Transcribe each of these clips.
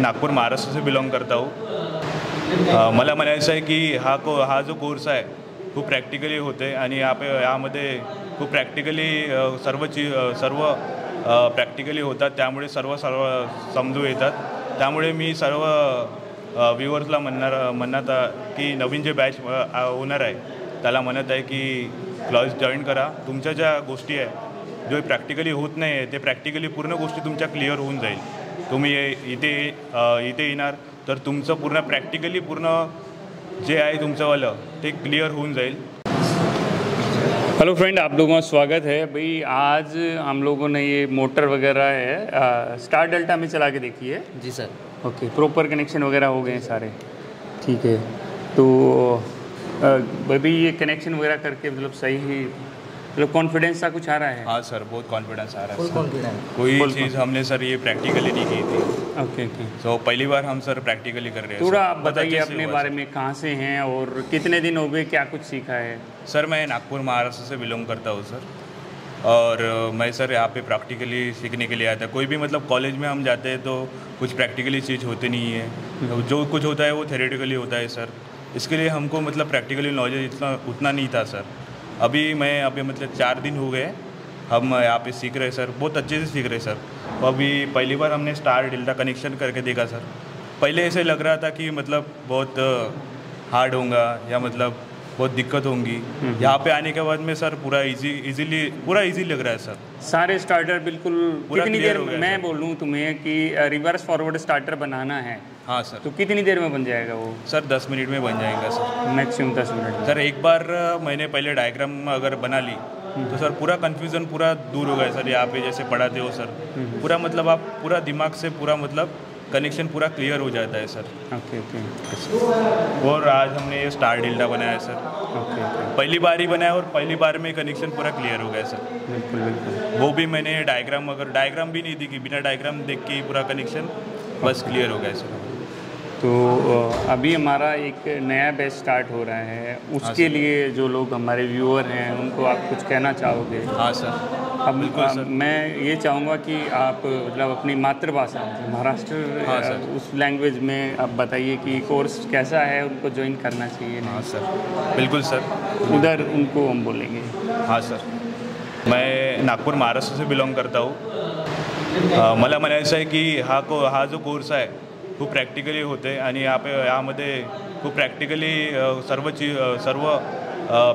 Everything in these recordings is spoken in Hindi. नागपुर महाराष्ट्र से बिलोंग करता हूँ। मला म्हणायचं आहे की हा जो कोर्स आहे खूप प्रॅक्टिकली होते आणि यामध्ये खूप प्रॅक्टिकली सर्व प्रॅक्टिकली होतात, त्यामुळे सर्व समजू येतात। त्यामुळे मी सर्व व्ह्यूअर्सला म्हणत आहे की नवीन जे बॅच होणार आहे त्याला म्हणत आहे की क्लास जॉईन करा। तुमच्या ज्या गोष्टी आहे जो प्रॅक्टिकली होत नाही ते प्रॅक्टिकली पूर्ण गोष्टी तुमच्या क्लिअर होऊन जाईल। तुम्ही इथे येणार तर तुमचं पूर्ण प्रॅक्टिकली पूर्ण जे आहे तुमचंवालं ते क्लिअर होऊन जाईल। हेलो फ्रेंड, आप लोगों का स्वागत है। भाई आज हम लोगों ने ये मोटर वगैरह है स्टार डेल्टा में चला के देखी है। जी सर, ओके, प्रॉपर कनेक्शन वगैरह हो गए हैं सारे, ठीक है। तो भाई ये कनेक्शन वगैरह करके मतलब सही ही मतलब कॉन्फिडेंस सा कुछ आ रहा है। हाँ सर, बहुत कॉन्फिडेंस आ रहा है, कॉन्फिडेंस। कोई चीज़ हमने सर ये प्रैक्टिकली नहीं की थी। ओके ओके, सो पहली बार हम सर प्रैक्टिकली कर रहे हैं। थोड़ा आप बताइए अपने बारे में, कहाँ से हैं और कितने दिन हो गए, क्या कुछ सीखा है। सर मैं नागपुर महाराष्ट्र से बिलोंग करता हूँ सर, और मैं सर यहाँ पे प्रैक्टिकली सीखने के लिए आया था। कोई भी मतलब कॉलेज में हम जाते हैं तो कुछ प्रैक्टिकली चीज़ होती नहीं है, तो जो कुछ होता है वो थ्योरेटिकली होता है सर। इसके लिए हमको मतलब प्रैक्टिकली नॉलेज उतना नहीं था सर। अभी मतलब 4 दिन हो गए हम यहाँ पे सीख रहे सर, बहुत अच्छे से सीख रहे सर। अभी पहली बार हमने स्टार डेल्टा कनेक्शन करके देखा सर। पहले ऐसे लग रहा था कि मतलब बहुत हार्ड होगा या मतलब बहुत दिक्कत होंगी, यहाँ पे आने के बाद में सर पूरा इजी लग रहा है सर। सारे स्टार्टर बिल्कुल कितनी देर मैं बोलूँ तुम्हें कि रिवर्स फॉरवर्ड स्टार्टर बनाना है। हाँ सर, तो कितनी देर में बन जाएगा वो सर? 10 मिनट में बन जाएगा सर, मैक्सिमम 10 मिनट सर। एक बार मैंने पहले डायग्राम अगर बना ली तो सर पूरा कन्फ्यूज़न पूरा दूर हो गया सर। यहाँ पे जैसे पढ़ाते हो सर पूरा मतलब आप पूरा दिमाग से पूरा मतलब कनेक्शन पूरा क्लियर हो जाता है सर। Okay okay. और आज हमने ये स्टार डेल्टा बनाया है सर। ओके ओके, पहली बार ही बनाया और पहली बार में कनेक्शन पूरा क्लियर हो गया सर। बिल्कुल बिल्कुल, वो भी मैंने डायग्राम भी नहीं दी कि बिना डायग्राम देख के पूरा कनेक्शन बस क्लियर हो गया सर। तो अभी हमारा एक नया बैच स्टार्ट हो रहा है, उसके लिए जो लोग हमारे व्यूअर हैं उनको आप कुछ कहना चाहोगे? हाँ सर, अब मैं ये चाहूँगा कि आप मतलब अपनी मातृभाषा महाराष्ट्र उस लैंग्वेज में आप बताइए कि कोर्स कैसा है, उनको ज्वाइन करना चाहिए। हाँ सर, बिल्कुल सर, उधर उनको हम बोलेंगे। हाँ सर, मैं नागपुर महाराष्ट्र से बिलोंग करता हूँ। मला म्हणायचं आहे की हा जो कोर्स आहे खूप प्रॅक्टिकली होते आणि यामध्ये खूप प्रॅक्टिकली सर्व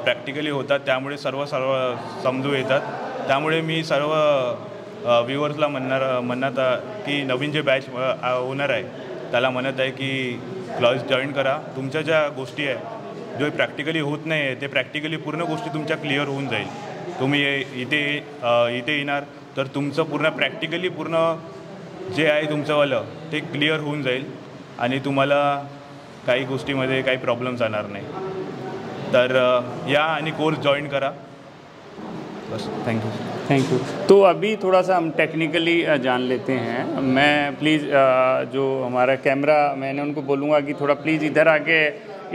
प्रॅक्टिकली होतात, त्यामुळे सर्व समजू येतात। त्यामुळे मी सर्व व्ह्यूअर्सला म्हणत आहे की नवीन जे बॅच होणार आहे त्याला म्हणत आहे की क्लास जॉईन करा। तुमच्या ज्या गोष्टी आहे जो प्रॅक्टिकली होत नाही ते प्रॅक्टिकली पूर्ण गोष्टी तुमच्या क्लिअर होऊन जाईल। तुम्ही इथे येणार तर तुमचं पूर्ण प्रॅक्टिकली पूर्ण जे आहे तुमचंवालं ते क्लिअर होऊन जाईल आणि तुम्हाला काही गोष्टीमध्ये काही प्रॉब्लेम्स येणार नाही। तर या आणि कोर्स जॉईन करा बस। Thank you thank you. तो अभी थोड़ा सा हम टेक्निकली जान लेते हैं। मैं प्लीज़ जो हमारा कैमरा मैंने उनको बोलूँगा कि थोड़ा प्लीज़ इधर आके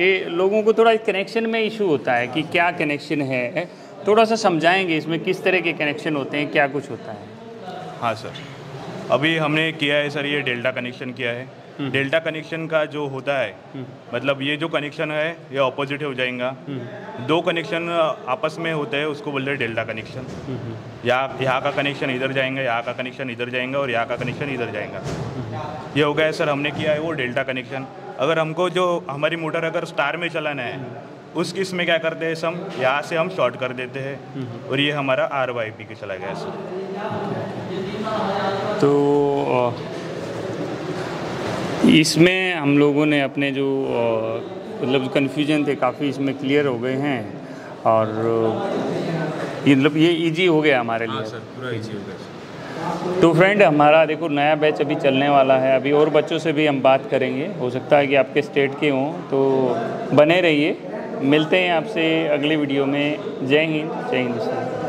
ये लोगों को थोड़ा कनेक्शन में इशू होता है कि क्या कनेक्शन है, थोड़ा सा समझाएंगे इसमें किस तरह के कनेक्शन होते हैं, क्या कुछ होता है। हाँ सर, अभी हमने किया है सर ये डेल्टा कनेक्शन किया है। डेल्टा कनेक्शन का जो होता है मतलब ये जो कनेक्शन है ये ऑपोजिट हो जाएगा। दो कनेक्शन आपस में होते हैं उसको बोलते हैं डेल्टा कनेक्शन। यहाँ का कनेक्शन इधर जाएंगे, यहाँ का कनेक्शन इधर जाएंगे और यहाँ का कनेक्शन इधर जाएगा। ये हो गया सर, हमने किया है वो डेल्टा कनेक्शन। अगर हमको जो हमारी मोटर अगर स्टार में चलाना है उस केस में क्या करते हैं हम यहाँ से हम शॉर्ट कर देते हैं और ये हमारा RYP के चला गया सर। तो इसमें हम लोगों ने अपने जो मतलब कन्फ्यूजन थे काफ़ी इसमें क्लियर हो गए हैं और मतलब ये इजी हो गया हमारे लिए। हाँ सर, पूरा इजी हो गया। तो फ्रेंड हमारा देखो नया बैच अभी चलने वाला है, अभी और बच्चों से भी हम बात करेंगे, हो सकता है कि आपके स्टेट के हों, तो बने रहिए। मिलते हैं आपसे अगले वीडियो में। जय हिंद, जय हिंदुस्तान।